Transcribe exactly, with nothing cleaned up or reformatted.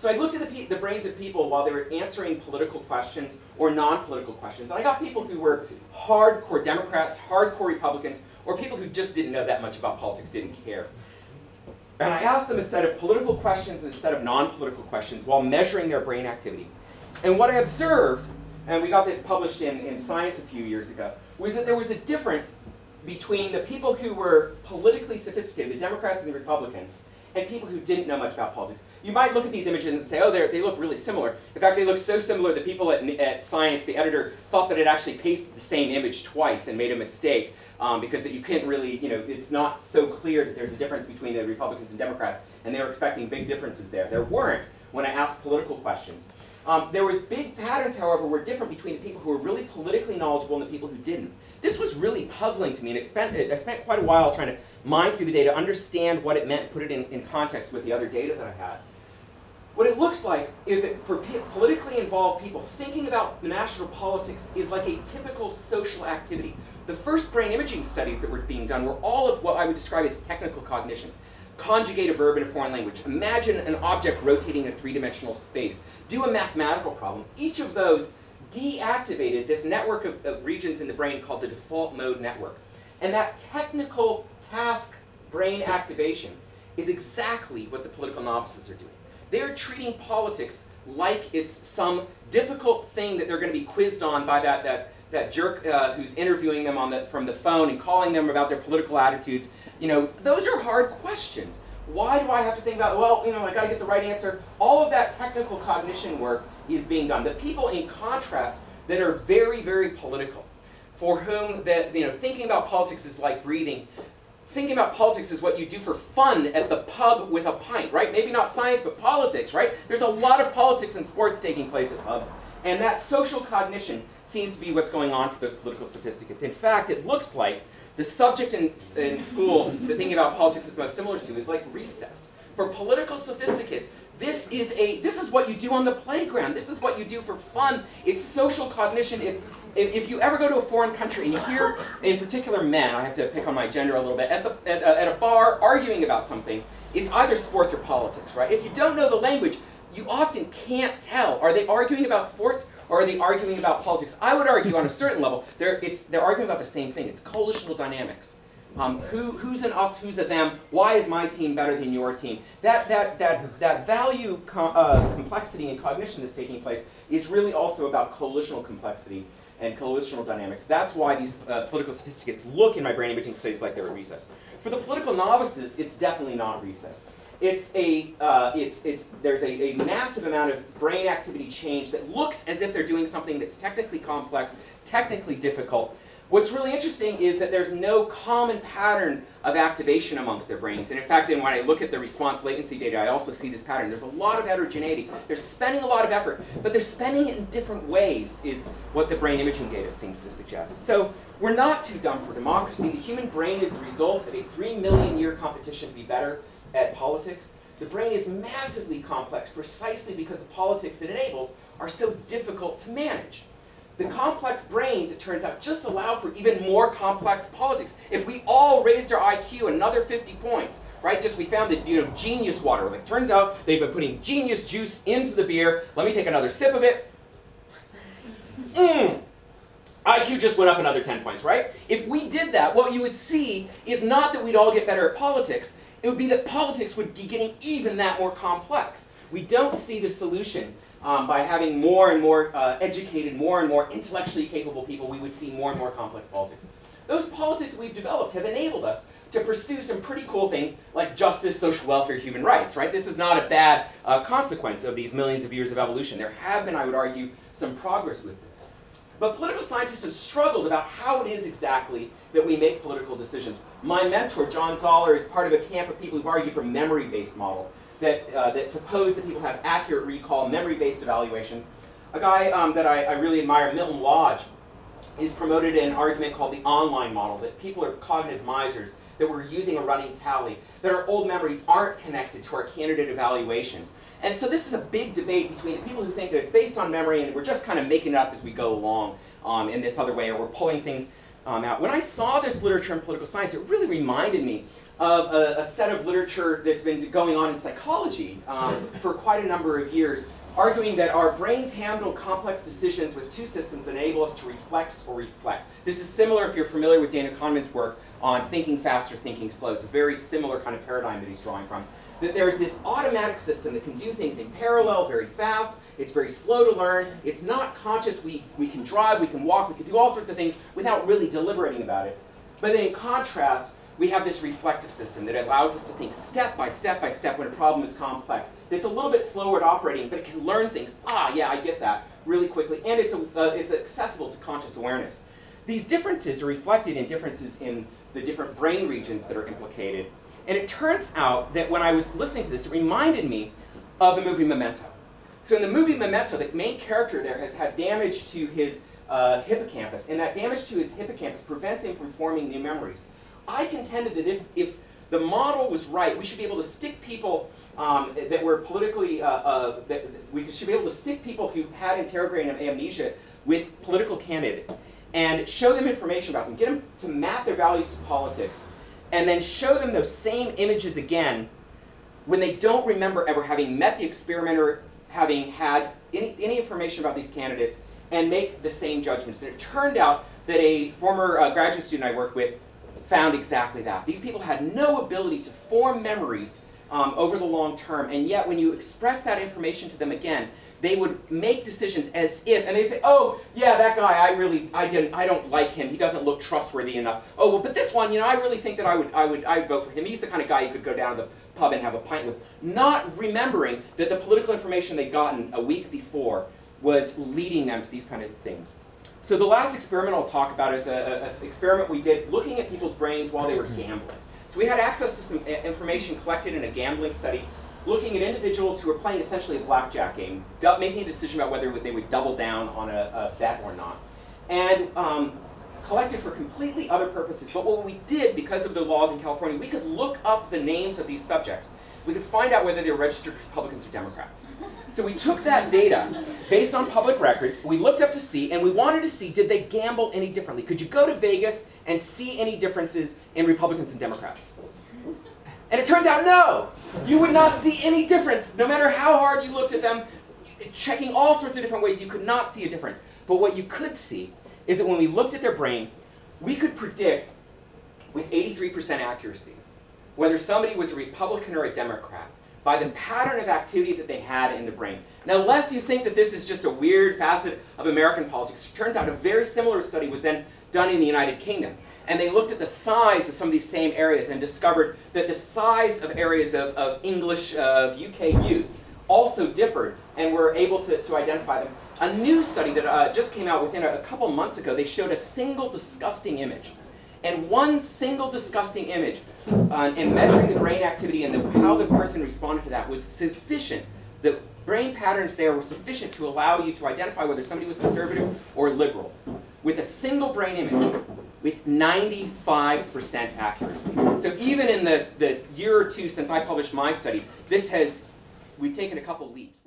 So I looked at the, pe the brains of people while they were answering political questions or non-political questions. And I got people who were hardcore Democrats, hardcore Republicans, or people who just didn't know that much about politics, didn't care. And I asked them a set of political questions and a set of non-political questions while measuring their brain activity. And what I observed, and we got this published in, in Science a few years ago, was that there was a difference between the people who were politically sophisticated, the Democrats and the Republicans, and people who didn't know much about politics. You might look at these images and say, oh, they look really similar. In fact, they look so similar that people at, at Science, the editor, thought that it actually pasted the same image twice and made a mistake um, because that you can't really, you know, it's not so clear that there's a difference between the Republicans and Democrats, and they were expecting big differences there. There weren't when I asked political questions. Um, there was big patterns, however, were different between the people who were really politically knowledgeable and the people who didn't. This was really puzzling to me, and it spent, it, I spent quite a while trying to mine through the data, understand what it meant, and put it in, in context with the other data that I had. What it looks like is that for politically involved people, thinking about national politics is like a typical social activity. The first brain imaging studies that were being done were all of what I would describe as technical cognition. Conjugate a verb in a foreign language. Imagine an object rotating in a three-dimensional space. Do a mathematical problem. Each of those deactivated this network of, of regions in the brain called the default mode network. And that technical task brain activation is exactly what the political novices are doing. They are treating politics like it's some difficult thing that they're going to be quizzed on by that, that that jerk uh, who's interviewing them on the, from the phone and calling them about their political attitudes. You know, those are hard questions. Why do I have to think about, well, you know, I got to get the right answer? All of that technical cognition work is being done. The people, in contrast, that are very, very political, for whom that, you know, thinking about politics is like breathing. Thinking about politics is what you do for fun at the pub with a pint, right? Maybe not science, but politics, right? There's a lot of politics and sports taking place at pubs. And that social cognition seems to be what's going on for those political sophisticates. In fact, it looks like the subject in, in school that thinking about politics is most similar to is like recess. For political sophisticates, this is, a, this is what you do on the playground. This is what you do for fun. It's social cognition. It's, if, if you ever go to a foreign country and you hear, in particular men, I have to pick on my gender a little bit, at, the, at, at a bar arguing about something, it's either sports or politics, right? If you don't know the language, you often can't tell. Are they arguing about sports or are they arguing about politics? I would argue on a certain level, they're, it's, they're arguing about the same thing. It's coalitional dynamics. Um, who, who's an us, who's a them, why is my team better than your team? That, that, that, that value com uh, complexity and cognition that's taking place is really also about coalitional complexity and coalitional dynamics. That's why these uh, political sophisticates look in my brain imaging studies like they're at recess. For the political novices, it's definitely not recess. It's a, uh, it's, it's, there's a, a massive amount of brain activity change that looks as if they're doing something that's technically complex, technically difficult. What's really interesting is that there's no common pattern of activation amongst their brains. And in fact, when I look at the response latency data, I also see this pattern. There's a lot of heterogeneity. They're spending a lot of effort, but they're spending it in different ways is what the brain imaging data seems to suggest. So we're not too dumb for democracy. The human brain is the result of a three million year competition to be better at politics. The brain is massively complex precisely because the politics it enables are so difficult to manage. The complex brains, it turns out, just allow for even more complex politics. If we all raised our I Q another fifty points, right? Just we found that, you know, genius water. Like, turns out they've been putting genius juice into the beer. Let me take another sip of it. Mmm. I Q just went up another ten points, right? If we did that, what you would see is not that we'd all get better at politics. It would be that politics would be getting even that more complex. We don't see the solution um, by having more and more uh, educated, more and more intellectually capable people. We would see more and more complex politics. Those politics we've developed have enabled us to pursue some pretty cool things like justice, social welfare, human rights, right? This is not a bad uh, consequence of these millions of years of evolution. There have been, I would argue, some progress with this. But political scientists have struggled about how it is exactly that we make political decisions. My mentor, John Zaller, is part of a camp of people who've argued for memory-based models that, uh, that suppose that people have accurate recall, memory-based evaluations. A guy um, that I, I really admire, Milton Lodge, is promoted an argument called the online model, that people are cognitive misers, that we're using a running tally, that our old memories aren't connected to our candidate evaluations. And so this is a big debate between the people who think that it's based on memory and we're just kind of making it up as we go along um, in this other way, or we're pulling things um, out. When I saw this literature in political science, it really reminded me of a, a set of literature that's been going on in psychology um, for quite a number of years, arguing that our brains handle complex decisions with two systems that enable us to reflex or reflect. This is similar, if you're familiar with Dana Kahneman's work on thinking fast or thinking slow. It's a very similar kind of paradigm that he's drawing from. That there is this automatic system that can do things in parallel very fast. It's very slow to learn. It's not conscious. We, we can drive, we can walk, we can do all sorts of things without really deliberating about it. But then in contrast, we have this reflective system that allows us to think step by step by step when a problem is complex. It's a little bit slower at operating, but it can learn things. Ah, yeah, I get that really quickly. And it's, a, uh, it's accessible to conscious awareness. These differences are reflected in differences in the different brain regions that are implicated. And it turns out that when I was listening to this, it reminded me of the movie Memento. So in the movie Memento, the main character there has had damage to his uh, hippocampus. And that damage to his hippocampus prevents him from forming new memories. I contended that if, if the model was right, we should be able to stick people um, that were politically, uh, uh, that we should be able to stick people who had interrogative amnesia with political candidates and show them information about them, get them to map their values to politics, and then show them those same images again when they don't remember ever having met the experimenter, having had any, any information about these candidates, and make the same judgments. And it turned out that a former uh, graduate student I worked with found exactly that. These people had no ability to form memories um, over the long term, and yet when you express that information to them again, they would make decisions as if, and they'd say, oh, yeah, that guy, I really, I didn't, I don't like him, he doesn't look trustworthy enough. Oh, well, but this one, you know, I really think that I would, I would, I would vote for him. He's the kind of guy you could go down to the pub and have a pint with. Not remembering that the political information they'd gotten a week before was leading them to these kind of things. So the last experiment I'll talk about is an experiment we did looking at people's brains while they were gambling. So we had access to some information collected in a gambling study looking at individuals who were playing essentially a blackjack game, making a decision about whether they would double down on a, a bet or not, and um, collected for completely other purposes. But what we did, because of the laws in California, we could look up the names of these subjects. We could find out whether they were registered Republicans or Democrats. So we took that data based on public records, we looked up to see, and we wanted to see, did they gamble any differently? Could you go to Vegas and see any differences in Republicans and Democrats? And it turns out, no! You would not see any difference. No matter how hard you looked at them, checking all sorts of different ways, you could not see a difference. But what you could see is that when we looked at their brain, we could predict with eighty-three percent accuracy whether somebody was a Republican or a Democrat by the pattern of activity that they had in the brain. Now, unless you think that this is just a weird facet of American politics, it turns out a very similar study was then done in the United Kingdom. And they looked at the size of some of these same areas and discovered that the size of areas of, of English, of U K youth also differed and were able to, to identify them. A new study that uh, just came out within a, a couple months ago, they showed a single disgusting image. And one single disgusting image uh, and measuring the brain activity and the, how the person responded to that was sufficient. The brain patterns there were sufficient to allow you to identify whether somebody was conservative or liberal. With a single brain image, with ninety-five percent accuracy. So even in the, the year or two since I published my study, this has, we've taken a couple leaps.